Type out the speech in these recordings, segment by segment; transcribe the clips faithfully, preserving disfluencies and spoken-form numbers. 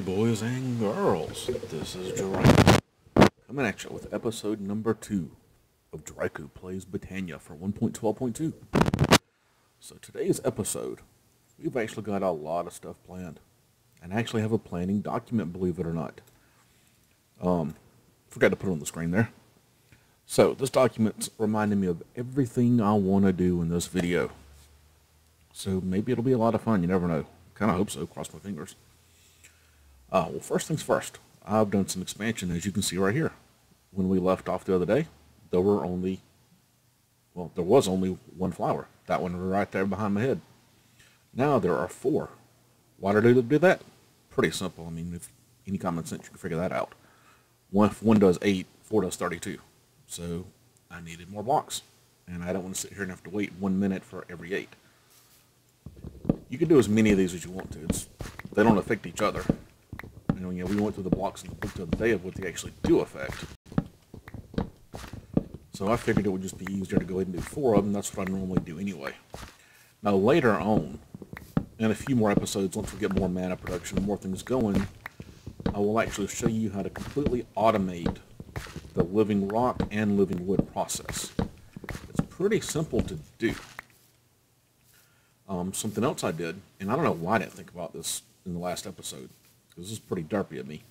boys and girls, this is Draco, coming at you with episode number two of Draco Plays Botania for one point twelve point two. So today's episode, we've actually got a lot of stuff planned, and I actually have a planning document, believe it or not. Um, forgot to put it on the screen there. So this document's reminding me of everything I want to do in this video. So maybe it'll be a lot of fun, you never know. Kind of hope so, cross my fingers. Uh, well, first things first, I've done some expansion, as you can see right here. When we left off the other day, there were only, well, there was only one flower. That one right there behind my head. Now there are four. Why did I do that? Pretty simple. I mean, if any common sense, you can figure that out. One, if one does eight, four does thirty-two. So I needed more blocks, and I don't want to sit here and have to wait one minute for every eight. You can do as many of these as you want to. It's, they don't affect each other. You know, yeah, we went through the blocks in the book the other day of what they actually do affect. So I figured it would just be easier to go ahead and do four of them. That's what I normally do anyway. Now later on, in a few more episodes, once we get more mana production and more things going, I will actually show you how to completely automate the Livingrock and Livingwood process. It's pretty simple to do. Um, something else I did, and I don't know why I didn't think about this in the last episode, because this is pretty derpy of me.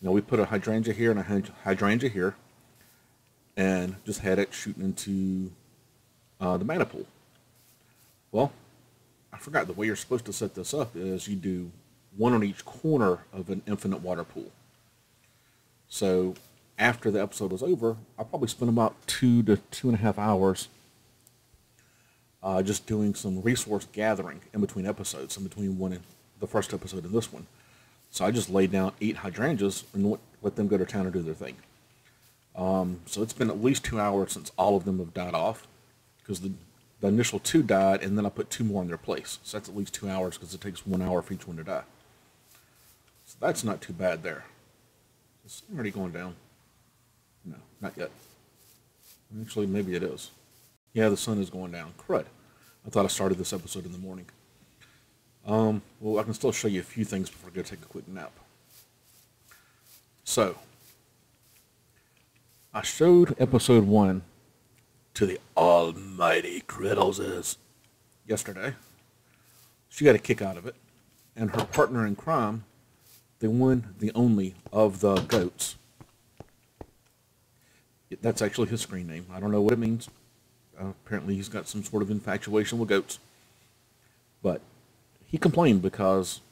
You know, we put a hydrangea here and a hydrangea here, and just had it shooting into uh, the mana pool. Well, I forgot the way you're supposed to set this up is you do one on each corner of an infinite water pool. So after the episode was over, I probably spent about two to two and a half hours Uh, just doing some resource gathering in between episodes, in between one and the first episode and this one. So I just laid down eight hydrangeas and let them go to town and do their thing. Um, so it's been at least two hours since all of them have died off, because the, the initial two died, and then I put two more in their place. So that's at least two hours, because it takes one hour for each one to die. So that's not too bad there. It's already going down. No, not yet. Actually, maybe it is. Yeah, the sun is going down. Crud. I thought I started this episode in the morning. Um, well, I can still show you a few things before I go take a quick nap. So, I showed episode one to the almighty Criddleses yesterday. She got a kick out of it. And her partner in crime, the one, the only, of the goats. That's actually his screen name. I don't know what it means. Uh, apparently he's got some sort of infatuation with goats. But he complained because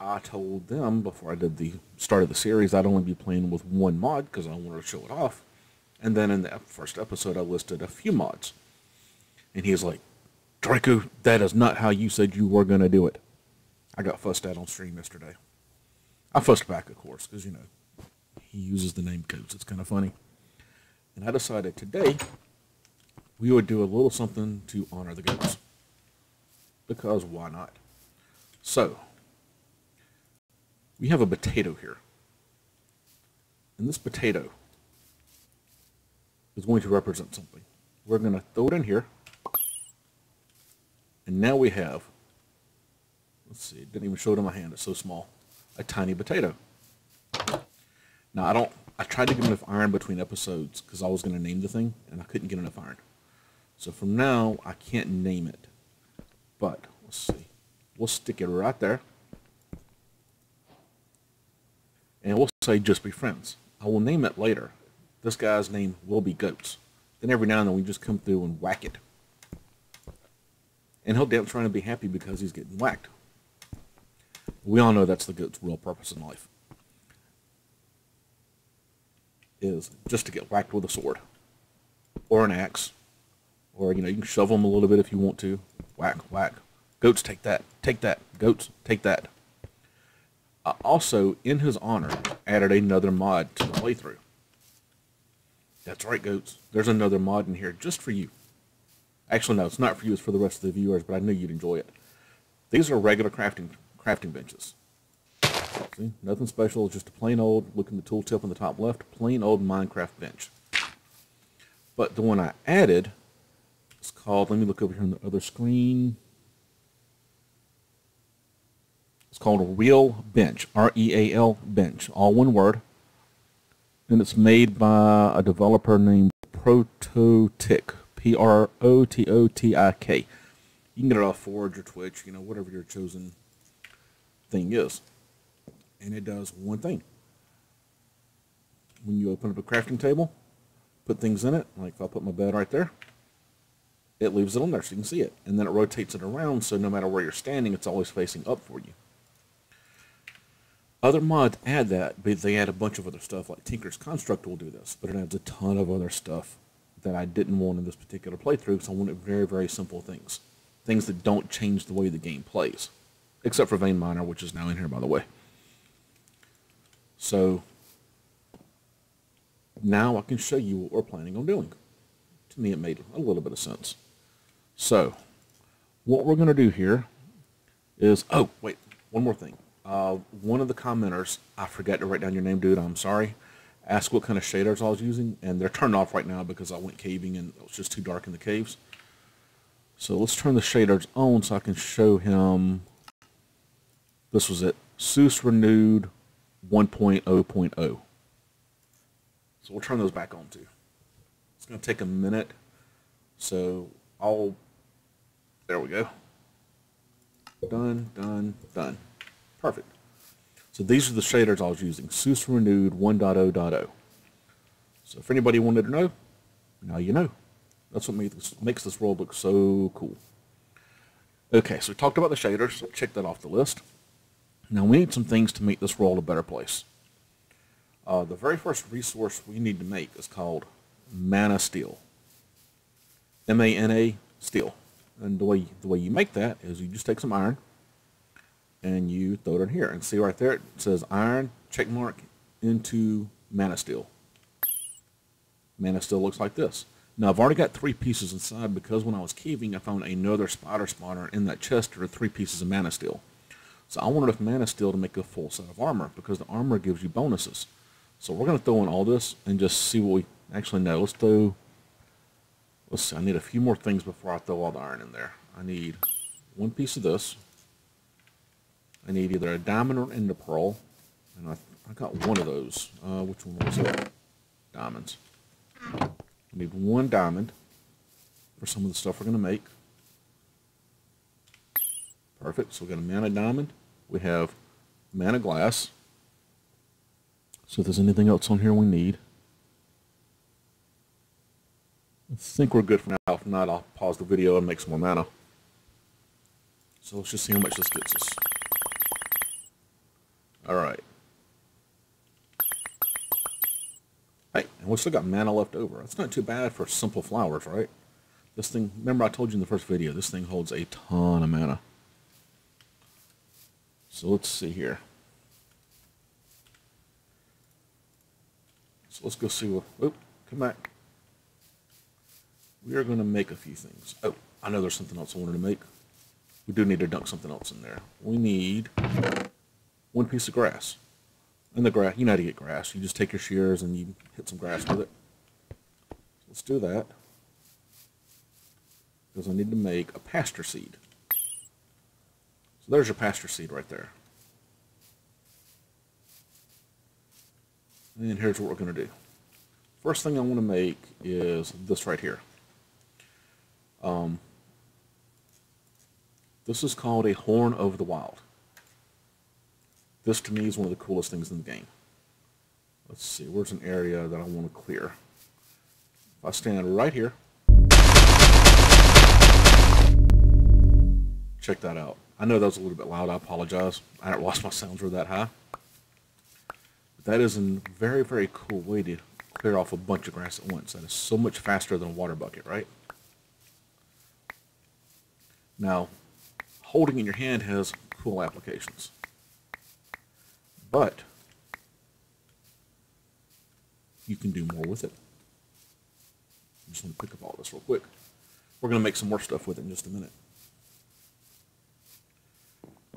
I told them before I did the start of the series I'd only be playing with one mod because I wanted to show it off. And then in the first episode I listed a few mods. And he was like, Draco, that is not how you said you were going to do it. I got fussed at on stream yesterday. I fussed back, of course, because, you know, he uses the name goats. It's kind of funny. And I decided today we would do a little something to honor the goats. Because why not? So, we have a potato here. And this potato is going to represent something. We're going to throw it in here. And now we have, let's see, it didn't even show it in my hand, it's so small, a tiny potato. Now, I don't, I tried to get enough iron between episodes because I was going to name the thing, and I couldn't get enough iron. So from now, I can't name it, but let's see. We'll stick it right there, and we'll say just be friends. I will name it later. This guy's name will be Goats. Then every now and then we just come through and whack it. And he'll damn trying to be happy because he's getting whacked. We all know that's the goat's real purpose in life, is just to get whacked with a sword or an axe. Or, you know, you can shove them a little bit if you want to. Whack, whack. Goats, take that. Take that. Goats, take that. I also, in his honor, added another mod to the playthrough. That's right, goats. There's another mod in here just for you. Actually, no, it's not for you. It's for the rest of the viewers, but I knew you'd enjoy it. These are regular crafting crafting benches. See? Nothing special. Just a plain old, look in the tooltip on the top left, plain old Minecraft bench. But the one I added, it's called, let me look over here on the other screen. It's called Real Bench, R E A L Bench, all one word. And it's made by a developer named Prototic, P R O T O T I K. You can get it off Forge or Twitch, you know, whatever your chosen thing is. And it does one thing. When you open up a crafting table, put things in it, like if I put my bed right there, it leaves it on there so you can see it. And then it rotates it around so no matter where you're standing, it's always facing up for you. Other mods add that, but they add a bunch of other stuff, like Tinker's Construct will do this, but it adds a ton of other stuff that I didn't want in this particular playthrough because I wanted very, very simple things. Things that don't change the way the game plays. Except for Vein Miner, which is now in here, by the way. So, now I can show you what we're planning on doing. To me, it made a little bit of sense. So, what we're going to do here is... Oh, wait, one more thing. Uh, one of the commenters, I forgot to write down your name, dude, I'm sorry, asked what kind of shaders I was using, and they're turned off right now because I went caving and it was just too dark in the caves. So let's turn the shaders on so I can show him, this was it, SEUS Renewed one point oh point oh. So we'll turn those back on too. It's going to take a minute, so I'll, there we go. Done, done, done. Perfect. So these are the shaders I was using, SEUS Renewed one point oh point oh. So if anybody wanted to know, now you know. That's what makes this rulebook so cool. Okay, so we talked about the shaders, so check that off the list. Now we need some things to make this world a better place. Uh, the very first resource we need to make is called Mana Steel. M A N A, steel. And the way, the way you make that is you just take some iron, and you throw it in here. And see right there, it says iron, check mark, into Mana Steel. Mana Steel looks like this. Now, I've already got three pieces inside because when I was caving, I found another spider spawner in that chest. There are three pieces of Mana Steel. So I wanted enough Mana Steel to make a full set of armor because the armor gives you bonuses. So we're going to throw in all this and just see what we actually know. Let's throw... Let's see, I need a few more things before I throw all the iron in there. I need one piece of this. I need either a diamond or an ender pearl, and I, I got one of those. Uh, which one was it? Diamonds. I need one diamond for some of the stuff we're going to make. Perfect. So we got a Mana Diamond. We have Mana Glass. So if there's anything else on here we need. I think we're good for now. If not, I'll pause the video and make some more mana. So let's just see how much this gets us. Alright. Hey, and we still got mana left over. That's not too bad for simple flowers, right? This thing, remember I told you in the first video, this thing holds a ton of mana. So let's see here. So let's go see what, oh, come back. We are going to make a few things. Oh, I know there's something else I wanted to make. We do need to dunk something else in there. We need... one piece of grass. And the grass, you know how to get grass. You just take your shears and you hit some grass with it. Let's do that. Because I need to make a pasture seed. So there's your pasture seed right there. And here's what we're going to do. First thing I want to make is this right here. Um, this is called a Horn of the Wild. This, to me, is one of the coolest things in the game. Let's see, where's an area that I want to clear? If I stand right here... Check that out. I know that was a little bit loud, I apologize. I didn't realize my sounds were that high. But that is a very, very cool way to clear off a bunch of grass at once. That is so much faster than a water bucket, right? Now, holding in your hand has cool applications. But you can do more with it. I'm just going to pick up all this real quick. We're going to make some more stuff with it in just a minute.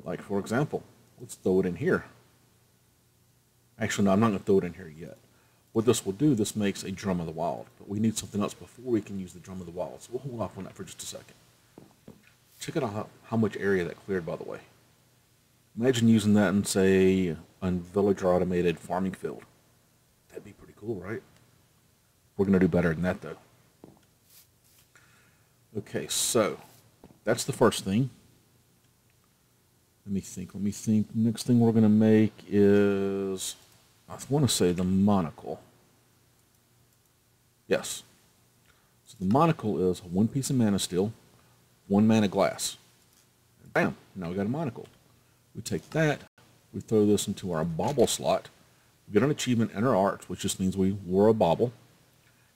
Like, for example, let's throw it in here. Actually, no, I'm not going to throw it in here yet. What this will do, this makes a Drum of the Wild. But we need something else before we can use the Drum of the Wild. So we'll hold off on that for just a second. Check out how, how much area that cleared, by the way. Imagine using that in, say, a village or automated farming field. That'd be pretty cool, right? We're going to do better than that, though. Okay, so that's the first thing. Let me think, let me think. Next thing we're going to make is, I want to say the monocle. Yes. So the monocle is one piece of Mana Steel, one Mana Glass. And bam, now we got a monocle. We take that, we throw this into our bobble slot, we get an achievement in our arts, which just means we wore a bobble.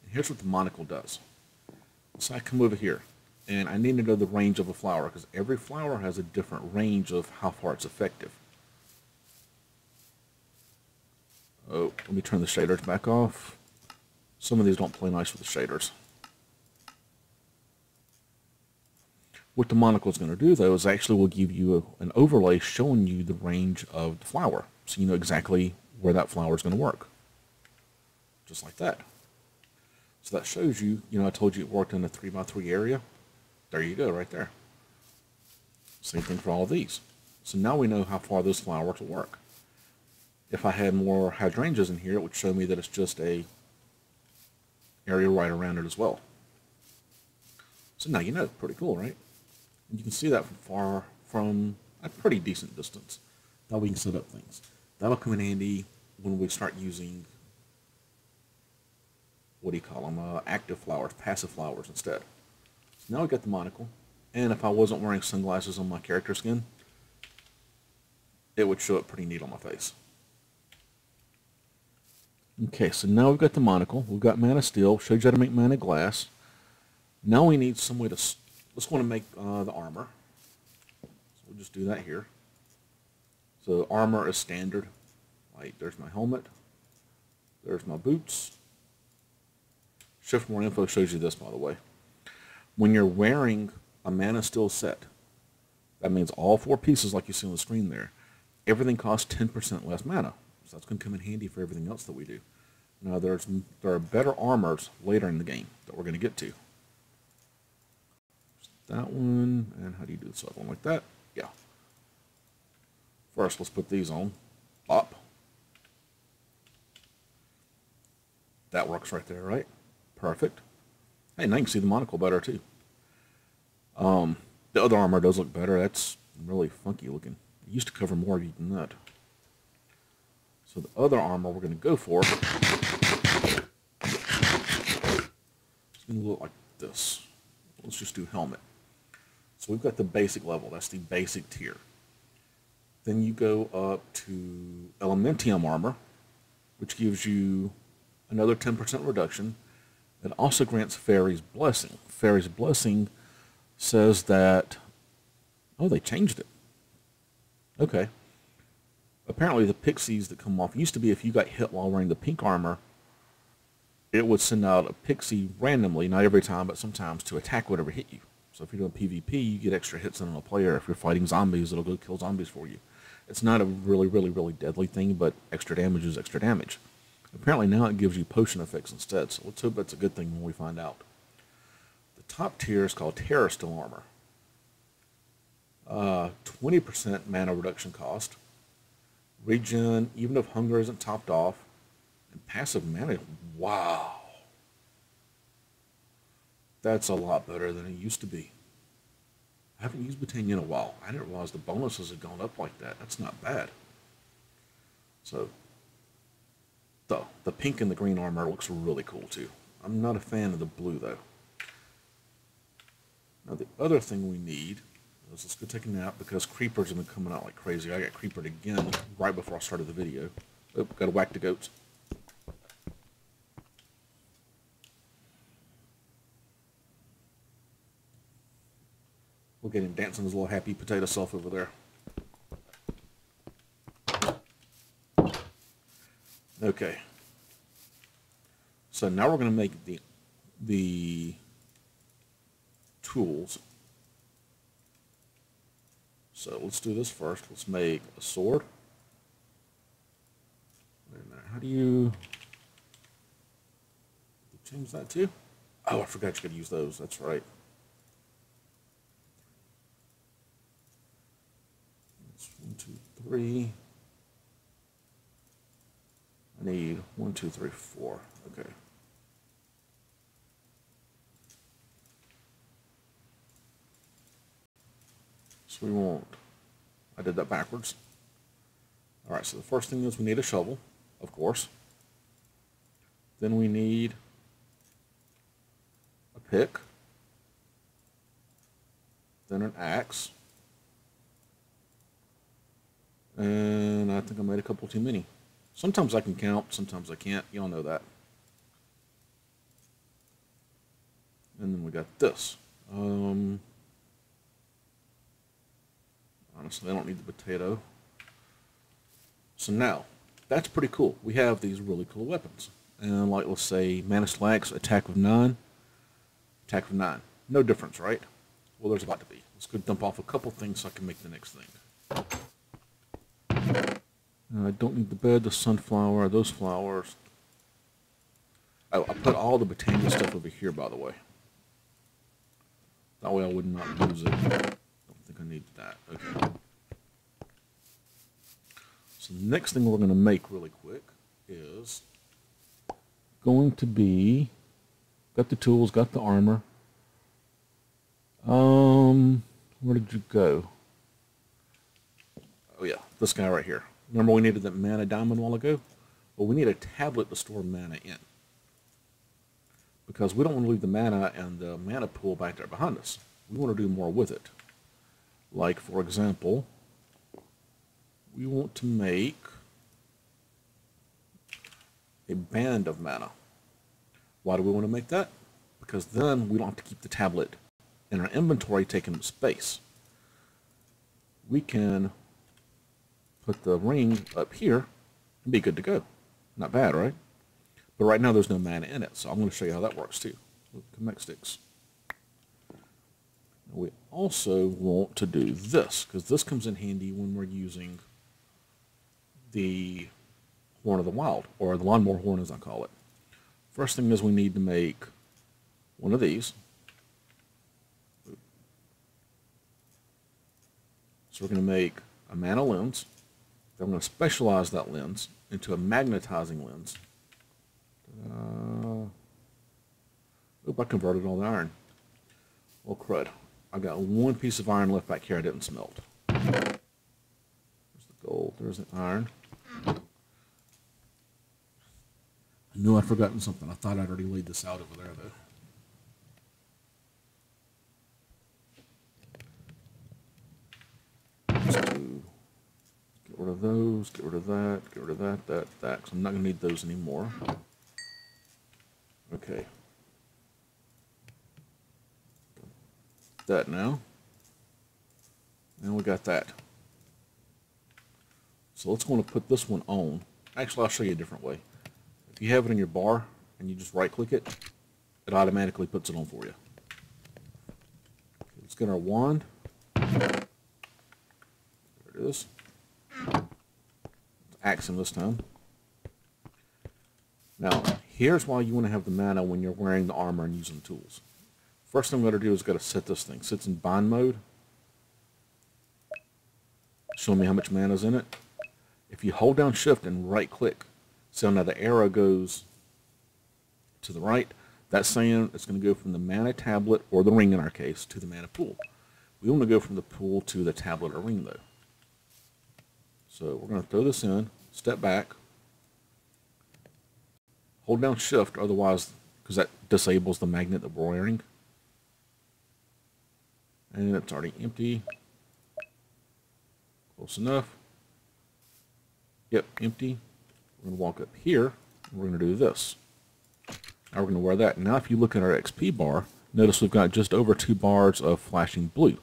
And here's what the monocle does. So I come over here, and I need to know the range of a flower, because every flower has a different range of how far it's effective. Oh, let me turn the shaders back off. Some of these don't play nice with the shaders. What the monocle is going to do, though, is actually will give you a, an overlay showing you the range of the flower, so you know exactly where that flower is going to work. Just like that. So that shows you, you know, I told you it worked in a three by three area. There you go, right there. Same thing for all these. So now we know how far this flower to work. If I had more hydrangeas in here, it would show me that it's just a area right around it as well. So now you know. Pretty cool, right? And you can see that from far, from a pretty decent distance. Now we can set up things. That'll come in handy when we start using... what do you call them, uh, active flowers, passive flowers instead. So now I've got the monocle, and if I wasn't wearing sunglasses on my character skin, it would show up pretty neat on my face. Okay, so now we've got the monocle, we've got Mana Steel, showed you how to make Mana Glass. Now we need some way to, let's want to make uh, the armor. So we'll just do that here. So armor is standard, like there's my helmet, there's my boots. Shift More Info shows you this, by the way. When you're wearing a Mana Steel set, that means all four pieces like you see on the screen there, everything costs ten percent less mana. So that's going to come in handy for everything else that we do. Now, there's, there are better armors later in the game that we're going to get to. Just that one, and how do you do this other one like that? Yeah. First, let's put these on. Pop. That works right there, right? Perfect. Hey, and I can see the monocle better too. Um, the other armor does look better. That's really funky looking. It used to cover more of you than that. So the other armor we're going to go for, it's going to look like this. Let's just do helmet. So we've got the basic level. That's the basic tier. Then you go up to Elementium Armor, which gives you another ten percent reduction. It also grants Fairy's Blessing. Fairy's Blessing says that... oh, they changed it. Okay. Apparently the pixies that come off... used to be if you got hit while wearing the pink armor, it would send out a pixie randomly, not every time, but sometimes, to attack whatever hit you. So if you're doing PvP, you get extra hits in on a player. If you're fighting zombies, it'll go kill zombies for you. It's not a really, really, really deadly thing, but extra damage is extra damage. Apparently now it gives you potion effects instead, so let's hope that's a good thing when we find out. The top tier is called Terrasteel Armor. Uh, twenty percent mana reduction cost. Regen, even if hunger isn't topped off. And passive mana, wow. That's a lot better than it used to be. I haven't used Botania in a while. I didn't realize the bonuses had gone up like that. That's not bad. So... though, the pink and the green armor looks really cool too. I'm not a fan of the blue though. Now the other thing we need is, let's go take a nap because creepers have been coming out like crazy. I got creepered again right before I started the video. Oh, gotta whack the goats. We'll get him dancing his little happy potato self over there. Okay, so now we're going to make the, the tools. So let's do this first. Let's make a sword. Wait a minute, how do you change that to? Oh, I forgot you could use those. That's right. That's one, two, three. I need one, two, three, four. Okay. So we want, I did that backwards. All right, so the first thing is we need a shovel, of course. Then we need a pick. Then an axe. And I think I made a couple too many. Sometimes I can count, sometimes I can't. Y'all know that. And then we got this. Um, honestly, I don't need the potato. So now, that's pretty cool. We have these really cool weapons. And like, let's say, Mana Slacks, attack with nine. Attack with nine. No difference, right? Well, there's about to be. Let's go dump off a couple things so I can make the next thing. I don't need the bed, the sunflower, those flowers. I, I put all the Botania stuff over here, by the way. That way I would not lose it. I don't think I need that. Okay. So the next thing we're going to make really quick is going to be... Got the tools, got the armor. Um, where did you go? Oh yeah, this guy right here. Remember we needed that Mana Diamond a while ago? Well, we need a tablet to store mana in. Because we don't want to leave the mana and the mana pool back there behind us. We want to do more with it. Like, for example, we want to make a Band of Mana. Why do we want to make that? Because then we don't have to keep the tablet in our inventory taking space. We can... put the ring up here and be good to go. Not bad, right? But right now there's no mana in it, so I'm going to show you how that works too. Come back, sticks. We also want to do this, because this comes in handy when we're using the Horn of the Wild, or the lawnmower horn as I call it. First thing is we need to make one of these. So we're going to make a mana lens. I'm going to specialize that lens into a magnetizing lens. Uh, oop, I converted all the iron. Well, crud. I got one piece of iron left back here I didn't smelt. There's the gold. There's the iron. I knew I'd forgotten something. I thought I'd already laid this out over there, though. Get rid of those, get rid of that, get rid of that, that, that, because I'm not going to need those anymore. Okay. That now. And we got that. So let's go and put this one on. Actually, I'll show you a different way. If you have it in your bar and you just right-click it, it automatically puts it on for you. Okay, let's get our wand. There it is. Axe him this time. Now, here's why you want to have the mana when you're wearing the armor and using tools. First thing we gotta do is gotta set this thing. Sits in bind mode. Show me how much mana's in it. If you hold down shift and right click, so now the arrow goes to the right. That's saying it's gonna go from the mana tablet, or the ring in our case, to the mana pool. We want to go from the pool to the tablet or ring though. So we're going to throw this in, step back, hold down shift, otherwise, because that disables the magnet that we're wearing. And it's already empty. Close enough. Yep, empty. We're going to walk up here, and we're going to do this. Now we're going to wear that. Now if you look at our X P bar, notice we've got just over two bars of flashing blue.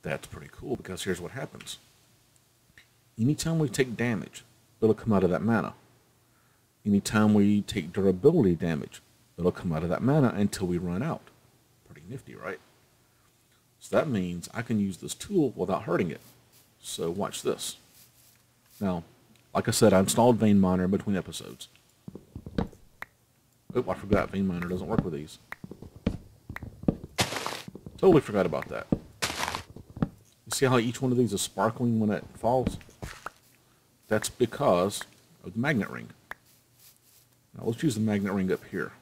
That's pretty cool, because here's what happens. Anytime we take damage, it'll come out of that mana. Anytime we take durability damage, it'll come out of that mana until we run out. Pretty nifty, right? So that means I can use this tool without hurting it. So watch this. Now, like I said, I installed Vein Miner in between episodes. Oh, I forgot Vein Miner doesn't work with these. Totally forgot about that. see how each one of these is sparkling when it falls? That's because of the magnet ring. Now let's use the magnet ring up here.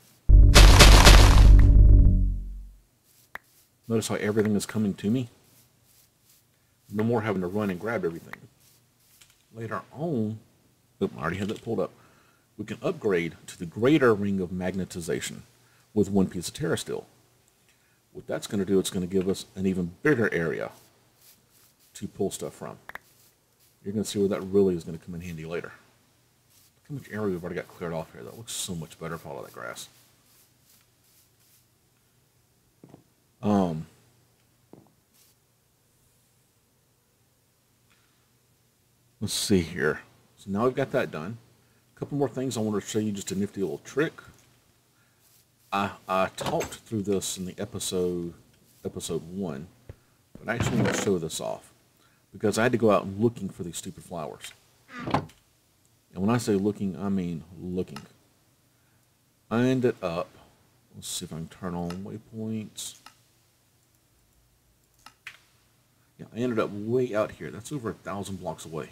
Notice how everything is coming to me. No more having to run and grab everything. Later on, oops, I already had that pulled up. We can upgrade to the Greater Ring of Magnetization with one piece of Terrasteel. What that's going to do, it's going to give us an even bigger area to pull stuff from. You're going to see where that really is going to come in handy later. Look how much area we've already got cleared off here. That looks so much better for all of that grass. Um, let's see here. So now we've got that done. A couple more things I want to show you, just a nifty little trick. I, I talked through this in the episode, episode one, but I actually want to show this off because I had to go out and looking for these stupid flowers. And when I say looking, I mean looking. I ended up, let's see if I can turn on waypoints. Yeah, I ended up way out here. That's over a thousand blocks away.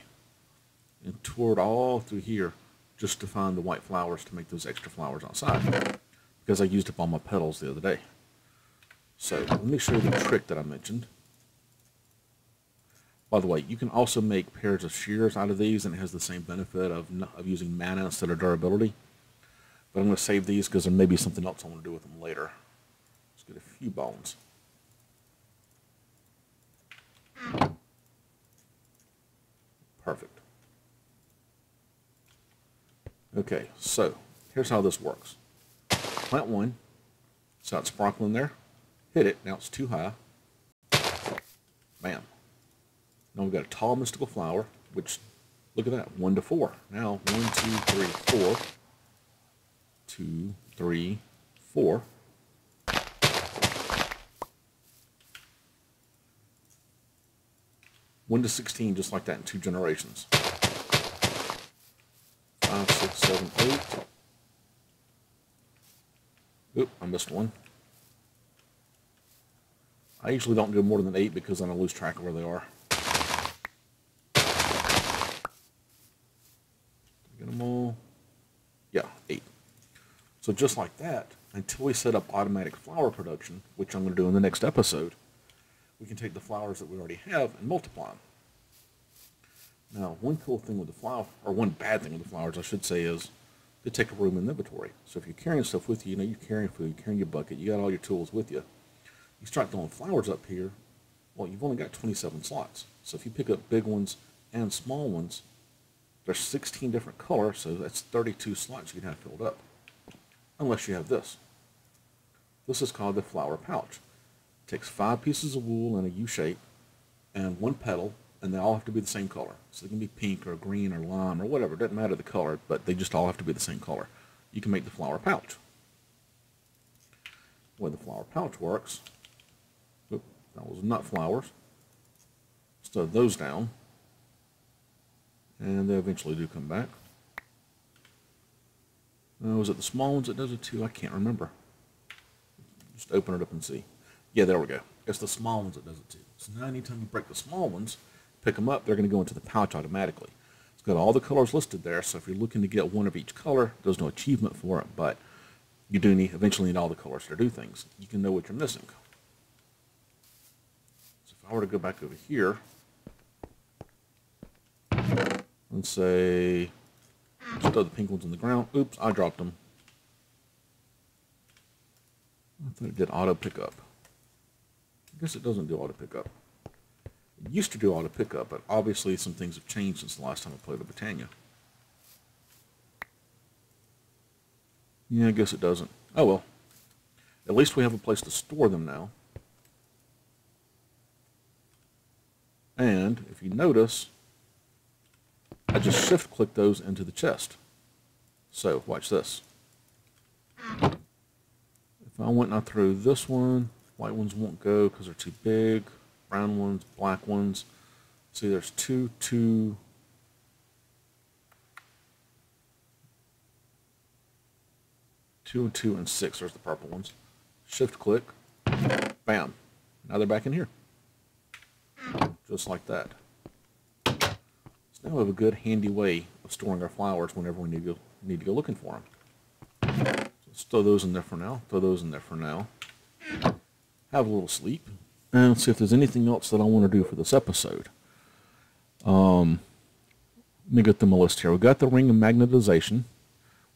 And toured all through here just to find the white flowers to make those extra flowers outside, because I used up all my petals the other day. So let me show you the trick that I mentioned. By the way, you can also make pairs of shears out of these, and it has the same benefit of, of using mana instead of durability. But I'm going to save these because there may be something else I want to do with them later. Let's get a few bones. Perfect. Okay, so here's how this works. Plant one, so it's sparkling there, hit it, now it's too high, bam. Now we've got a tall mystical flower, which, look at that, one to four. Now, one, two, three, four, two, three, four. One to sixteen, just like that in two generations. Five, six, seven, eight. Oop, I missed one. I usually don't do more than eight because then I lose track of where they are. Get them all. Yeah, eight. So just like that, until we set up automatic flower production, which I'm going to do in the next episode, we can take the flowers that we already have and multiply them. Now, one cool thing with the flower, or one bad thing with the flowers, I should say, is they take a room in inventory. So if you're carrying stuff with you, you know, you're carrying food, you're carrying your bucket, you got all your tools with you. You start throwing flowers up here, well, you've only got twenty-seven slots. So if you pick up big ones and small ones, there's sixteen different colors, so that's thirty-two slots you can have filled up. Unless you have this. This is called the Flower Pouch. It takes five pieces of wool in a U-shape and one petal, and they all have to be the same color. So they can be pink or green or lime or whatever. It doesn't matter the color, but they just all have to be the same color. You can make the flower pouch. The way the flower pouch works, oops, that was nut flowers. Stow those down. And they eventually do come back. Uh, was it the small ones that does it too? I can't remember. Just open it up and see. Yeah, there we go. It's the small ones that does it too. So now anytime you break the small ones, pick them up, they're going to go into the pouch automatically. It's got all the colors listed there, so if you're looking to get one of each color, there's no achievement for it, but you do need, eventually need all the colors to do things. You can know what you're missing. So if I were to go back over here, and say, just throw the pink ones on the ground. Oops, I dropped them. I thought it did auto pickup. I guess it doesn't do auto pickup. It used to do auto pickup, but obviously some things have changed since the last time I played the Botania. Yeah, I guess it doesn't. Oh well. At least we have a place to store them now. And if you notice, I just shift click those into the chest. So watch this. If I went and I threw this one, white ones won't go because they're too big. Brown ones, black ones. See, there's two, two. Two, two, and six. There's the purple ones. Shift click. Bam. Now they're back in here. just like that. So now we have a good handy way of storing our flowers whenever we need to go, need to go looking for them. So let's throw those in there for now, throw those in there for now. Have a little sleep, and see if there's anything else that I want to do for this episode. Um, let me get through my list here. We got the Ring of Magnetization.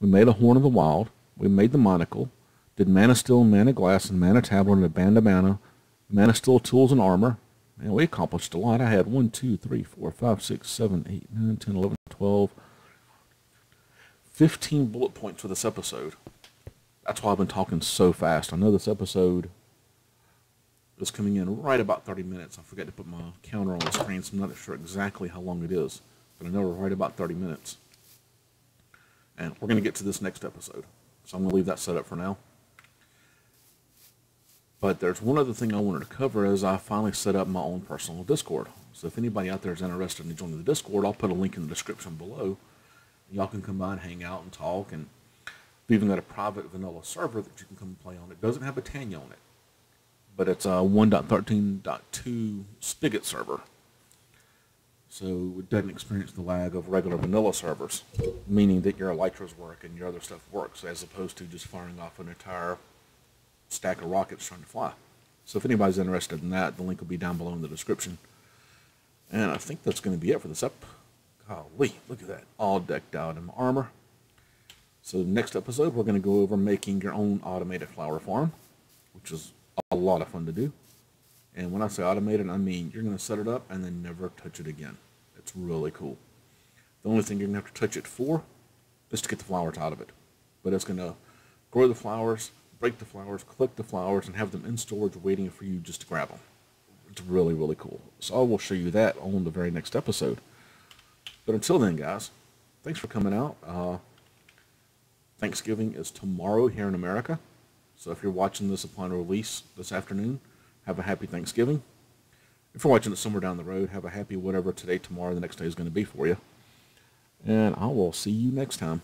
We made a Horn of the Wild. We made the Monocle. Did Mana Steel and Mana Glass and Mana Tablet and a Band of Mana. Mana Steel Tools and Armor. Man, we accomplished a lot. I had one, two, three, four, five, six, seven, eight, nine, ten, eleven, twelve, fifteen bullet points for this episode. That's why I've been talking so fast. I know this episode is coming in right about thirty minutes. I forgot to put my counter on the screen, so I'm not sure exactly how long it is. But I know we're right about thirty minutes. And we're going to get to this next episode. So I'm going to leave that set up for now. But there's one other thing I wanted to cover is I finally set up my own personal Discord. So if anybody out there is interested in joining the Discord, I'll put a link in the description below. Y'all can come by and hang out and talk. And we've even got a private vanilla server that you can come and play on. It doesn't have Botania on it. But it's a one point thirteen point two Spigot server. So it doesn't experience the lag of regular vanilla servers, meaning that your Elytras work and your other stuff works, as opposed to just firing off an entire stack of rockets trying to fly. So if anybody's interested in that, the link will be down below in the description. And I think that's going to be it for this up. Golly, look at that. All decked out in my armor. So next episode, we're going to go over making your own automated flower farm, which is a lot of fun to do. And when I say automated, I mean you're going to set it up and then never touch it again. It's really cool. The only thing you're going to have to touch it for is to get the flowers out of it. But it's going to grow the flowers, break the flowers, collect the flowers, and have them in storage waiting for you just to grab them. It's really, really cool. So I will show you that on the very next episode. But until then, guys, thanks for coming out. Uh, Thanksgiving is tomorrow here in America. So if you're watching this upon release this afternoon, have a happy Thanksgiving. If you're watching it somewhere down the road, have a happy whatever today, tomorrow, the next day is going to be for you. And I will see you next time.